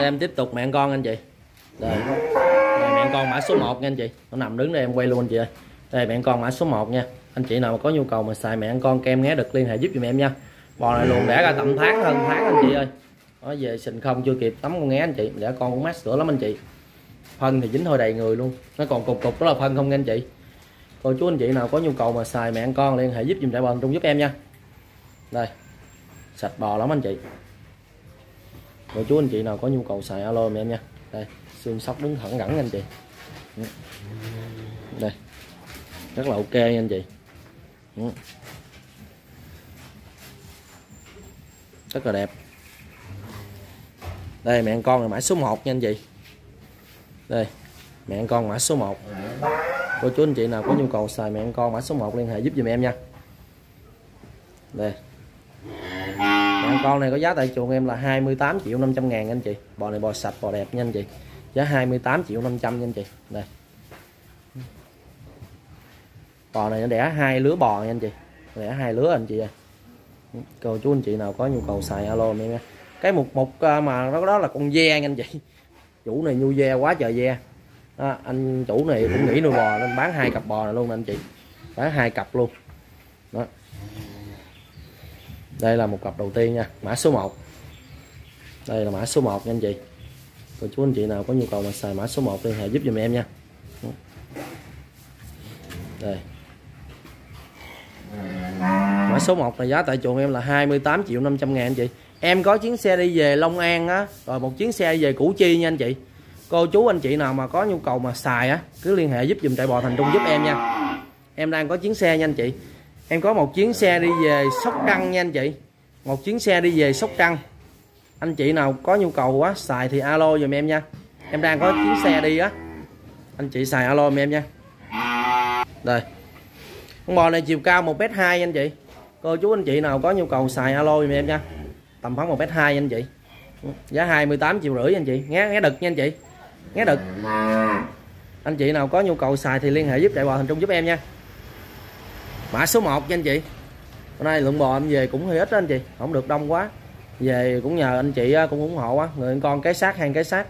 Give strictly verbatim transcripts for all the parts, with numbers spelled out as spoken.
Đây em tiếp tục mẹ ăn con anh chị. Đây, đây mẹ ăn con mã số một nha anh chị. Nó nằm đứng đây em quay luôn anh chị ơi. Đây mẹ ăn con mã số một nha. Anh chị nào mà có nhu cầu mà xài mẹ ăn con kem nghe được liên hệ giúp giùm em nha. Bò này luôn đẻ ra tầm tháng hơn tháng anh chị ơi. Nó về sình không chưa kịp tắm con nghe anh chị, đẻ con cũng mát sữa lắm anh chị. Phân thì dính hơi đầy người luôn. Nó còn cục cục đó là phân không nghe anh chị. Cô chú anh chị nào có nhu cầu mà xài mẹ ăn con liên hệ giúp giùm Trại bò Thành Trung giúp em nha. Đây. Sạch bò lắm anh chị. Cô chú anh chị nào có nhu cầu xài alo mẹ em nha. Đây, xương sóc đứng thẳng gẳng anh chị. Đây. Rất là ok nha anh chị. Rất là đẹp. Đây mẹ ăn con là mã số một nha anh chị. Đây, mẹ ăn con mã số một. Cô chú anh chị nào có nhu cầu xài mẹ ăn con mã số một liên hệ giúp giùm em nha. Đây. Mẹ ăn con này có giá tại chuồng em là hai mươi tám triệu năm trăm ngàn anh chị. Bò này bò sạch, bò đẹp nha anh chị. Giá hai mươi tám triệu năm trăm nha anh chị. Đây. Bò này nó đẻ hai lứa bò nha anh chị. Đẻ hai lứa anh chị ơi. Cô chú anh chị nào có nhu cầu xài alo em nha. Cái mục mục mà đó, đó là con ve nha anh chị. Chủ này nhu ve quá trời ve. À, anh chủ này cũng nghĩ nuôi bò nên bán hai cặp bò này luôn nè anh chị, bán hai cặp luôn đó. Đây là một cặp đầu tiên nha, mã số một. Đây là mã số một nha anh chị. Cô chú anh chị nào có nhu cầu mà xài mã số một liên hệ giúp giùm em nha. Đây mã số một là giá tại chuồng em là hai mươi tám triệu năm trăm ngàn anh chị. Em có chuyến xe đi về Long An á, rồi một chuyến xe đi về Củ Chi nha anh chị. Cô chú anh chị nào mà có nhu cầu mà xài á, cứ liên hệ giúp giùm Trại bò Thành Trung giúp em nha. Em đang có chuyến xe nha anh chị. Em có một chuyến xe đi về Sóc Trăng nha anh chị. Một chuyến xe đi về Sóc Trăng. Anh chị nào có nhu cầu quá xài thì alo giùm em nha. Em đang có chuyến xe đi á, anh chị xài alo giùm em nha. Đây. Con bò này chiều cao một mét hai anh chị. Cô chú anh chị nào có nhu cầu xài alo giùm em nha. Tầm khoảng một mét hai anh chị. Giá hai mươi tám triệu rưỡi anh chị. Nghe nghe đực nha anh chị. Nghe được. Anh chị nào có nhu cầu xài thì liên hệ giúp Trại bò Thành Trung giúp em nha. Mã số một nha anh chị. Hôm nay lượng bò em về cũng hơi ít đó anh chị, không được đông quá. Về cũng nhờ anh chị cũng ủng hộ á, người con cái xác hàng cái xác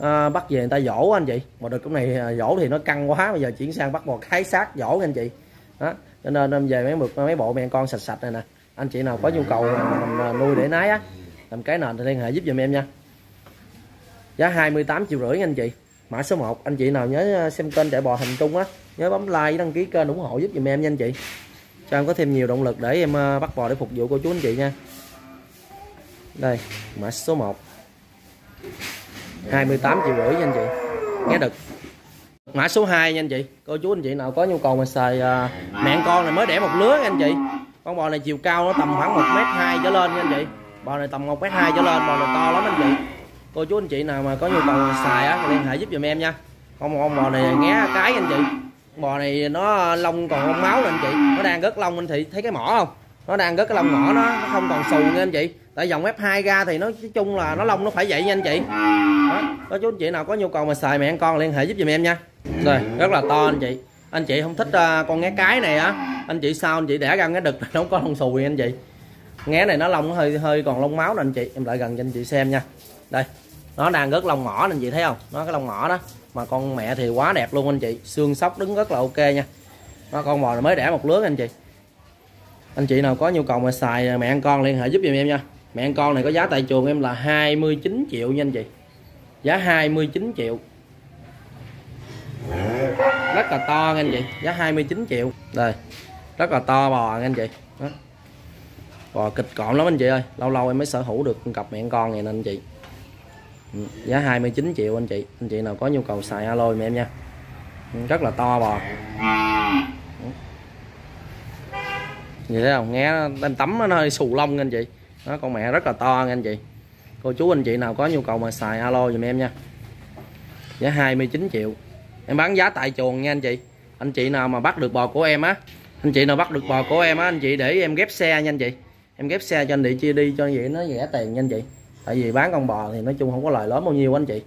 à, bắt về người ta dỗ anh chị. Mà đợt cũng này dỗ thì nó căng quá, bây giờ chuyển sang bắt bò cái xác dỗ nha anh chị. Đó, cho nên em về mấy mực mấy bộ mẹ con sạch sạch này nè. Anh chị nào có nhu cầu nuôi để nái á, làm cái nền thì liên hệ giúp giùm em nha. Giá hai mươi tám triệu rưỡi anh chị. Mã số một. Anh chị nào nhớ xem kênh Trại bò Thành Trung á, nhớ bấm like, đăng ký kênh ủng hộ giúp giùm em nha anh chị, cho em có thêm nhiều động lực để em bắt bò để phục vụ cô chú anh chị nha. Đây mã số một, hai mươi tám triệu rưỡi nha anh chị. Nghe được. Mã số hai nha anh chị. Cô chú anh chị nào có nhu cầu mà xài uh, mẹ con này mới đẻ một lứa nha anh chị. Con bò này chiều cao nó tầm khoảng một mét hai trở lên nha anh chị. Bò này tầm một mét hai trở lên, bò này to lắm anh chị. Cô chú anh chị nào mà có nhu cầu xài á liên hệ giúp giùm em nha. Con con bò này nghe cái anh chị. Bò này nó lông còn lông máu nè anh chị. Nó đang rớt lông anh chị, thấy cái mỏ không? Nó đang rớt cái lông mỏ nó, nó không còn xù nha anh chị. Tại dòng ép hai ra thì nó nói chung là nó lông nó phải vậy nha anh chị. Đó, cô chú anh chị nào có nhu cầu mà xài mẹ con liên hệ giúp giùm em nha. Rồi, rất là to anh chị. Anh chị không thích uh, con nghe cái này á. Anh chị sao anh chị đẻ ra cái đực nó không có lông xù nha anh chị. Nghe này nó lông nó hơi hơi còn lông máu nè anh chị. Em lại gần cho anh chị xem nha. Đây, nó đang rất lông mỏ nên chị thấy không? Nó cái lông mỏ đó, mà con mẹ thì quá đẹp luôn anh chị, xương sóc đứng rất là ok nha. Nó con bò này mới đẻ một lứa anh chị. Anh chị nào có nhu cầu mà xài mẹ ăn con liên hệ giúp giùm em nha. Mẹ ăn con này có giá tại chuồng em là hai mươi chín triệu nha anh chị. Giá hai mươi chín triệu. Rất là to nha anh chị, giá hai mươi chín triệu. Đây. Rất là to bò nha anh chị. Đó. Bò kịch cộm lắm anh chị ơi, lâu lâu em mới sở hữu được cặp mẹ ăn con này nên anh chị. Giá hai mươi chín triệu anh chị. Anh chị nào có nhu cầu xài alo giùm em nha. Rất là to bò. Như thế nào nghe anh tắm nó hơi xù lông anh chị. Nó con mẹ rất là to anh chị. Cô chú anh chị nào có nhu cầu mà xài alo giùm em nha. Giá hai mươi chín triệu. Em bán giá tại chuồng nha anh chị. Anh chị nào mà bắt được bò của em á, anh chị nào bắt được bò của em á anh chị, để em ghép xe nha anh chị. Em ghép xe cho anh chị chia đi cho vậy nó rẻ tiền nha anh chị. Tại vì bán con bò thì nói chung không có lời lớn bao nhiêu anh chị.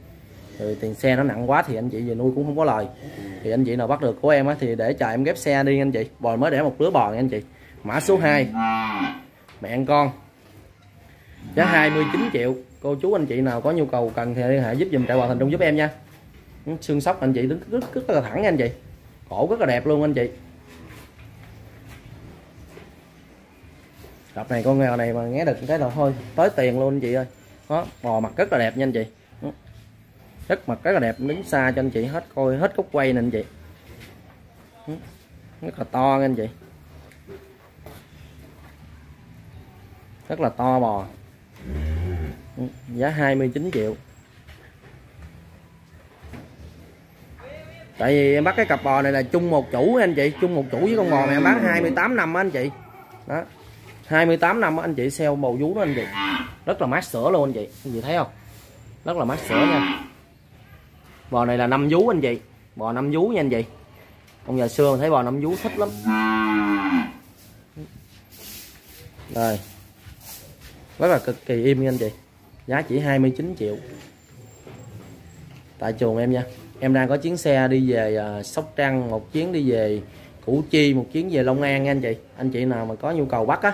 Rồi tiền xe nó nặng quá thì anh chị về nuôi cũng không có lời. Thì anh chị nào bắt được của em á thì để chờ em ghép xe đi anh chị. Bò mới đẻ một lứa bò nha anh chị. Mã số hai. Mẹ ăn con. Giá hai mươi chín triệu. cô chú anh chị nào có nhu cầu cần thì liên hệ giúp dùm Trại bò Thành Trung giúp em nha. Xương sóc anh chị rất, rất, rất là thẳng nha anh chị, cổ rất là đẹp luôn anh chị. Cặp này con mèo này mà nghe được cái là thôi tới tiền luôn anh chị ơi. Đó, bò mặt rất là đẹp nha anh chị, rất mặt rất là đẹp, đứng xa cho anh chị hết coi hết góc quay nè anh chị, rất là to nha anh chị, rất là to bò, giá hai mươi chín triệu. Tại vì em bắt cái cặp bò này là chung một chủ anh chị, chung một chủ với con bò này em bán hai mươi tám năm anh chị. Đó, hai mươi tám năm anh chị, sale bầu vú đó anh chị, rất là mát sữa luôn anh chị, anh chị thấy không, rất là mát sữa nha. Bò này là năm vú anh chị, bò năm vú nha anh chị. Ông già xưa mình thấy bò năm vú thích lắm. Rồi, rất là cực kỳ im nha anh chị, giá chỉ hai mươi chín triệu. Tại chuồng em nha, em đang có chuyến xe đi về Sóc Trăng, một chuyến đi về Củ Chi, một chuyến về Long An nha anh chị. Anh chị nào mà có nhu cầu bắt á,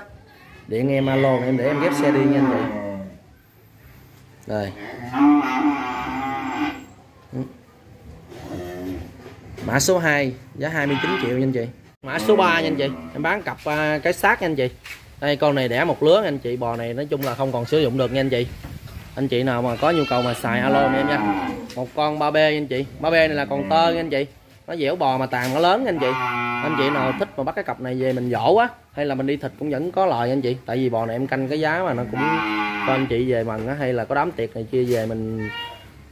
điện em alo em để em ghép xe đi nha anh chị. Rồi, mã số hai giá hai mươi chín triệu nha anh chị. Mã số ba nha anh chị, em bán cặp cái xác nha anh chị. Đây con này đẻ một lứa nha anh chị, bò này nói chung là không còn sử dụng được nha anh chị. Anh chị nào mà có nhu cầu mà xài alo em nha. Một con ba bê anh chị, ba bê này là còn tơ nha anh chị, nó dẻo bò mà tàn nó lớn nha anh chị. Anh chị nào thích mà bắt cái cặp này về mình dỗ á, hay là mình đi thịt cũng vẫn có lời nha anh chị. Tại vì bò này em canh cái giá mà nó cũng cho anh chị về mần á, hay là có đám tiệc này kia về mình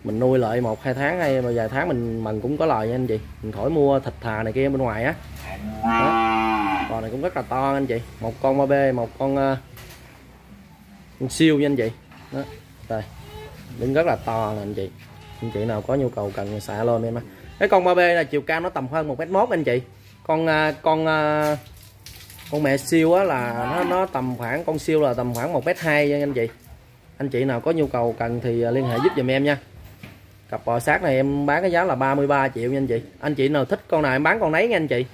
mình nuôi lợi một hai tháng hay vài tháng mình mần cũng có lời nha anh chị. Mình khỏi mua thịt thà này kia bên ngoài á. Bò này cũng rất là to anh chị, một con ba bê, một con, uh, con siêu nha anh chị. Đó, đây, đứng rất là to nè anh chị. Anh chị nào có nhu cầu cần xài alo em á. Cái con ba bê là chiều cao nó tầm hơn một mét mốt anh chị. Con con con mẹ siêu á là nó nó tầm khoảng, con siêu là tầm khoảng một mét hai nha anh chị. Anh chị nào có nhu cầu cần thì liên hệ giúp giùm em nha. Cặp bò sát này em bán cái giá là ba mươi ba triệu nha anh chị. Anh chị nào thích con nào em bán con nấy nha anh chị.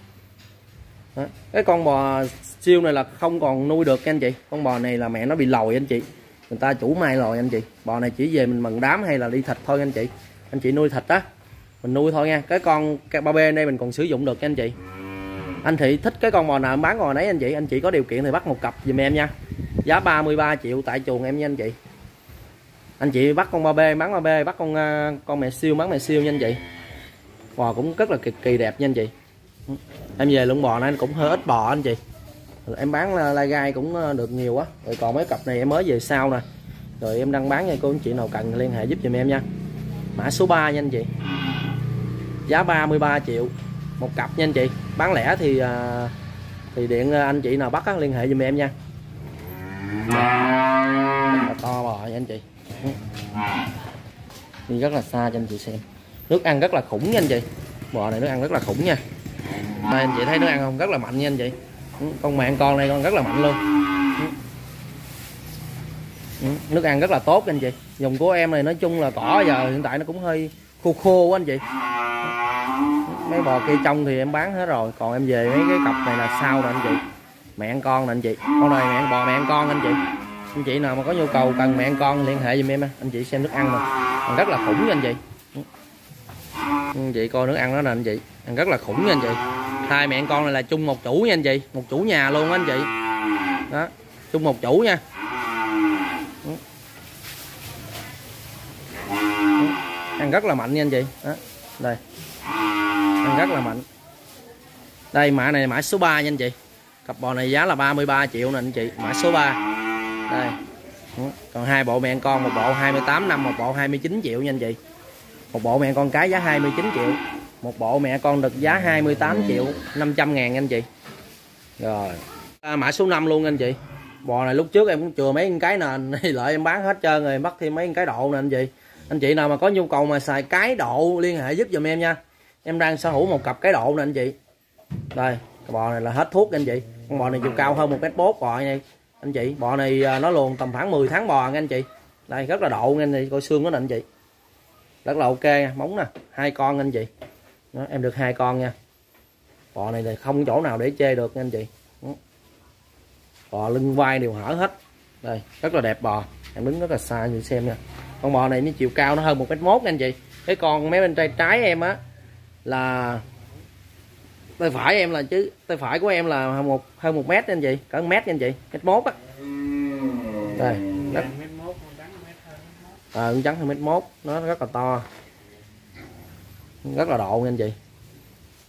Đó, cái con bò siêu này là không còn nuôi được nha anh chị. Con bò này là mẹ nó bị lồi anh chị. Người ta chủ mai lồi anh chị. Bò này chỉ về mình mần đám hay là đi thịt thôi anh chị. Anh chị nuôi thịt á, mình nuôi thôi nha. Cái con cái ba bê đây mình còn sử dụng được nha anh chị. Anh chị thích cái con bò nào em bán bò nấy anh chị. Anh chị có điều kiện thì bắt một cặp giùm em nha. Giá ba mươi ba triệu tại chuồng em nha anh chị. Anh chị bắt con ba bê bán ba bê, bắt con con mẹ siêu bán mẹ siêu nha anh chị. Bò cũng rất là cực kỳ đẹp nha anh chị. Em về lượng bò này cũng hơi ít bò anh chị. Em bán lai gai cũng được nhiều quá. Rồi còn mấy cặp này em mới về sau nè. Rồi em đang bán nha, cô anh chị nào cần liên hệ giúp giùm em nha. Mã số ba nha anh chị, giá ba mươi ba triệu một cặp nha anh chị. Bán lẻ thì thì điện anh chị nào bắt á, liên hệ giùm em nha. Rất là to bò nha anh chị, đi rất là xa cho anh chị xem. Nước ăn rất là khủng nha anh chị, bò này nước ăn rất là khủng nha. Đây anh chị thấy nước ăn không, rất là mạnh nha anh chị. Con mạng con này con rất là mạnh luôn, nước ăn rất là tốt anh chị. Dùng của em này nói chung là cỏ giờ hiện tại nó cũng hơi khô khô quá anh chị. Mấy bò kia trong thì em bán hết rồi, còn em về mấy cái cặp này là sau nè anh chị, mẹ ăn con nè anh chị. Con này mẹ bò mẹ ăn con anh chị. Anh chị nào mà có nhu cầu cần mẹ ăn con liên hệ giùm em á. Anh chị xem nước ăn mà rất là khủng nha anh chị. Anh chị coi nước ăn đó nè anh chị, ăn rất là khủng nha anh chị. Hai mẹ ăn con này là chung một chủ nha anh chị, một chủ nhà luôn á anh chị. Đó, chung một chủ nha. Ăn rất là mạnh nha anh chị. Đó, đây, ăn rất là mạnh. Đây mã này mã số ba nha anh chị. Cặp bò này giá là ba mươi ba triệu nè anh chị, mã số ba. Đây, còn hai bộ mẹ ăn con, một bộ hai mươi tám năm, một bộ hai mươi chín triệu nha anh chị. Một bộ mẹ con cái giá hai mươi chín triệu, một bộ mẹ con đực giá hai mươi tám triệu năm trăm ngàn anh chị. Rồi à, mã số năm luôn anh chị. Bò này lúc trước em cũng chừa mấy cái nền lợi em bán hết trơn rồi, em bắt thêm mấy cái độ nè anh chị. Anh chị nào mà có nhu cầu mà xài cái độ liên hệ giúp giùm em nha. Em đang sở hữu một cặp cái độ nè anh chị. Đây, bò này là hết thuốc anh chị. Con bò này chiều cao hơn một mét bốn bò này anh chị. Bò này nó luồn tầm khoảng mười tháng bò nha anh chị. Đây rất là độ nha anh chị, coi xương đó nè anh chị. Rất là ok, móng nè, hai con anh chị. Đó, em được hai con nha. Bò này thì không chỗ nào để chê được nha anh chị. Bò lưng vai đều hở hết. Đây, rất là đẹp bò. em đứng rất là xa như xem nha. Con bò này nó chiều cao nó hơn một mét mốt anh chị. Cái con mấy bên tay trái em á là tay phải em là chứ tay phải của em là một hơn một mét anh chị, cỡ mét anh chị, mét mốt á. Đây, nó à, con trắng hơn mét mốt, nó rất là to, rất là độ nha anh chị.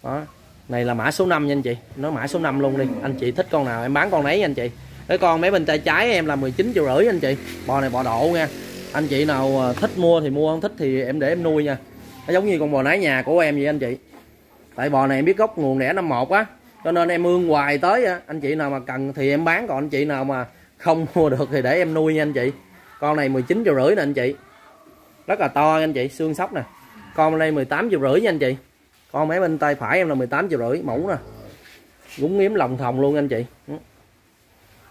Đó, này là mã số năm nha anh chị, nó mã số năm luôn đi. Anh chị thích con nào em bán con nấy nha anh chị. Cái con mấy bên tay trái em là mười chín triệu rưỡi anh chị. Bò này bò độ nha. Anh chị nào thích mua thì mua, không thích thì em để em nuôi nha. Nó giống như con bò nái nhà của em vậy anh chị. Tại bò này em biết gốc nguồn đẻ năm một á, cho nên em ương hoài tới á. Anh chị nào mà cần thì em bán, còn anh chị nào mà không mua được thì để em nuôi nha anh chị. Con này mười chín triệu rưỡi nè anh chị. Rất là to anh chị, xương sóc nè. Con đây mười tám triệu rưỡi nha anh chị. Con mấy bên tay phải em là mười tám triệu rưỡi, mẫu nè. Gúng yếm lòng thòng luôn anh chị.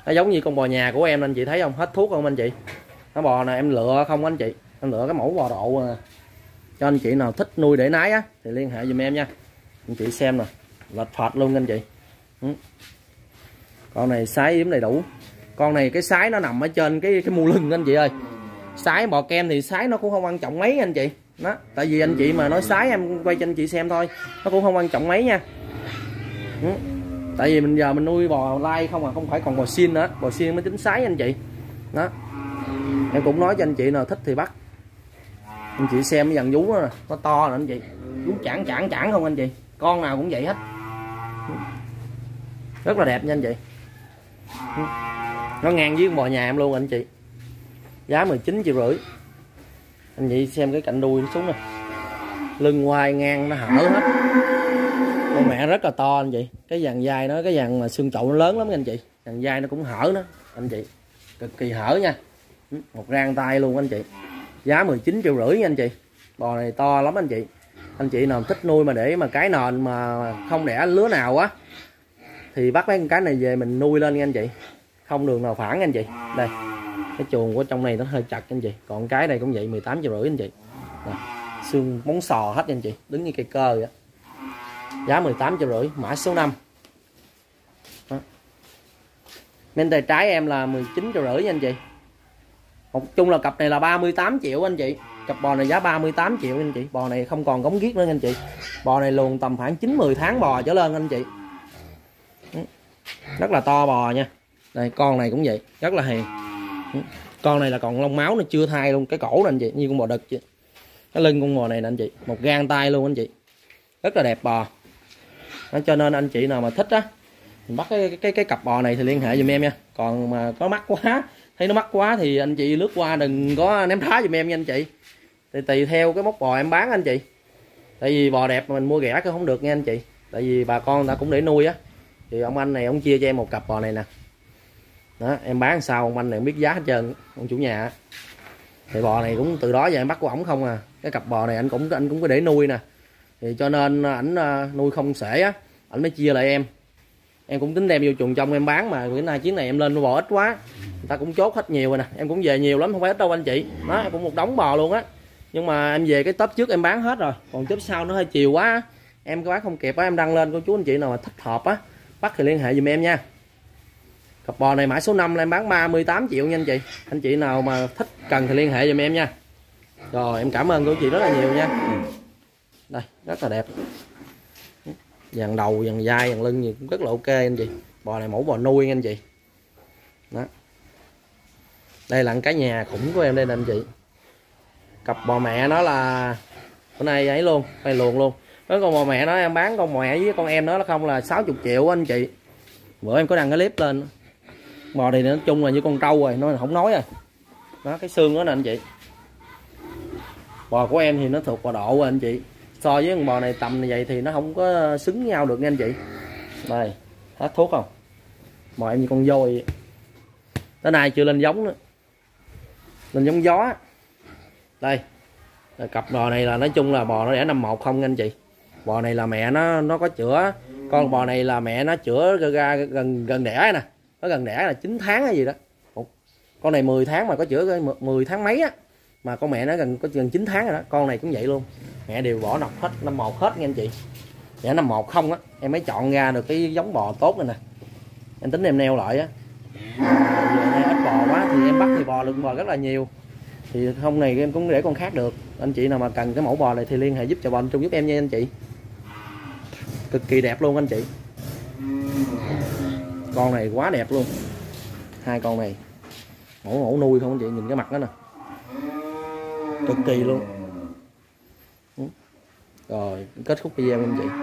Nó giống như con bò nhà của em anh chị thấy không? Hết thuốc không anh chị? Nó bò này em lựa không anh chị? Em lựa cái mẫu bò độ nè. Cho anh chị nào thích nuôi để nái á thì liên hệ giùm em nha. Anh chị xem nè, lệch phệt luôn anh chị. Con này sái yếm đầy đủ. Con này cái sái nó nằm ở trên cái cái mu lưng anh chị ơi. Sái bò kem thì sái nó cũng không quan trọng mấy anh chị. Đó, tại vì anh chị mà nói sái em quay cho anh chị xem thôi, nó cũng không quan trọng mấy nha. Ừ. Tại vì mình giờ mình nuôi bò lai không à, không phải còn bò xin nữa, bò xin mới tính sái anh chị. Đó. Em cũng nói cho anh chị nào thích thì bắt. Anh chị xem cái dàn vú nó nè, nó to nè anh chị. Vú chảng chảng chảng không anh chị? Con nào cũng vậy hết. Rất là đẹp nha anh chị. Ừ. Nó ngang với con bò nhà em luôn anh chị. Giá mười chín triệu rưỡi. Anh chị xem cái cạnh đuôi nó xuống nè. Lưng hoài ngang nó hở hết. Con mẹ rất là to anh chị. Cái dàn dai nó, cái dàn mà xương chậu nó lớn lắm anh chị. Dàn dai nó cũng hở nữa anh chị. Cực kỳ hở nha. Một rang tay luôn anh chị. Giá mười chín triệu rưỡi nha anh chị. Bò này to lắm anh chị. Anh chị nào thích nuôi mà để mà cái nền mà không đẻ lứa nào á thì bắt mấy con cái này về mình nuôi lên nha anh chị. Không đường nào phản anh chị. Đây, cái chuồng của trong này nó hơi chặt anh chị. Còn cái này cũng vậy, mười tám triệu rưỡi anh chị. Nè, xương móng sò hết anh chị, đứng như cây cơ vậy. Giá mười tám triệu rưỡi, mã số năm. Bên tay trái em là mười chín triệu rưỡi nha anh chị. Một chung là cặp này là ba mươi tám triệu anh chị. Cặp bò này giá ba mươi tám triệu anh chị. Bò này không còn gống ghiếc nữa anh chị. Bò này luồn tầm khoảng chín mười tháng bò trở lên anh chị. Rất là to bò nha. Đây, con này cũng vậy, rất là hiền. Con này là còn lông máu nó chưa thay luôn, cái cổ này anh chị, như con bò đực chị. Cái lưng con bò này nè anh chị, một gang tay luôn anh chị. Rất là đẹp bò. Đó, cho nên anh chị nào mà thích á, mình bắt cái cái cái cặp bò này thì liên hệ giùm em nha. Còn mà có mắc quá, thấy nó mắc quá thì anh chị lướt qua đừng có ném thá giùm em nha anh chị. Thì tùy theo cái móc bò em bán anh chị. Tại vì bò đẹp mà mình mua rẻ cũng không được nha anh chị. Tại vì bà con ta cũng để nuôi á. Thì ông anh này ông chia cho em một cặp bò này nè. Đó, em bán sao ông anh này không biết giá hết trơn, ông chủ nhà. Thì bò này cũng từ đó giờ em bắt của ổng không à. Cái cặp bò này anh cũng anh cũng có để nuôi nè. Thì cho nên ảnh nuôi không sể á, ảnh mới chia lại em. Em cũng tính đem vô chuồng trong em bán mà bữa nay chuyến này em lên bò ít quá. Người ta cũng chốt hết nhiều rồi nè, em cũng về nhiều lắm không phải ít đâu anh chị. Đó, em cũng một đống bò luôn á. Nhưng mà em về cái tớp trước em bán hết rồi, còn tớp sau nó hơi chiều quá á. Em có bán không kịp á, em đăng lên cô chú anh chị nào mà thích hợp á, bắt thì liên hệ giùm em nha. Cặp bò này mã số năm là em bán ba mươi tám triệu nha anh chị. Anh chị nào mà thích cần thì liên hệ giùm em nha. Rồi em cảm ơn cô chị rất là nhiều nha. Đây, rất là đẹp. Dàn đầu, dàn vai, dàn lưng gì cũng rất là ok anh chị. Bò này mẫu bò nuôi nha anh chị. Đó. Đây là cái nhà khủng của em đây nè anh chị. Cặp bò mẹ nó là bữa nay ấy luôn, phải luồn luôn. Cái con bò mẹ nó em bán con mẹ với con em nó là không là sáu mươi triệu anh chị. Bữa em có đăng cái clip lên. Bò này nói chung là như con trâu rồi, nó không nói rồi. Đó, cái xương đó nè anh chị. Bò của em thì nó thuộc bò độ rồi anh chị. So với con bò này tầm như vậy thì nó không có xứng nhau được nha anh chị. Đây, hết thuốc không? Bò em như con voi. Tới nay chưa lên giống nữa. Lên giống gió. Đây. Cặp bò này là nói chung là bò nó đẻ năm một không nha anh chị. Bò này là mẹ nó nó có chữa. Con bò này là mẹ nó chữa ra gần gần đẻ nè. Nó gần đẻ là chín tháng hay gì đó. Con này mười tháng mà có chữa mười tháng mấy á, mà con mẹ nó gần có gần chín tháng rồi đó. Con này cũng vậy luôn. Mẹ đều bỏ nọc hết năm một hết nha anh chị. Dạ năm một không á, em mới chọn ra được cái giống bò tốt này nè. Em tính em neo lại á. bò quá thì em bắt thì bò lượng bò rất là nhiều, thì hôm này em cũng để con khác được. Anh chị nào mà cần cái mẫu bò này thì liên hệ giúp Trại bò Thành Trung giúp em nha anh chị, cực kỳ đẹp luôn anh chị. Con này quá đẹp luôn, hai con này mẫu mẫu nuôi không anh chị, nhìn cái mặt đó nè cực kỳ luôn. Rồi kết thúc video anh chị.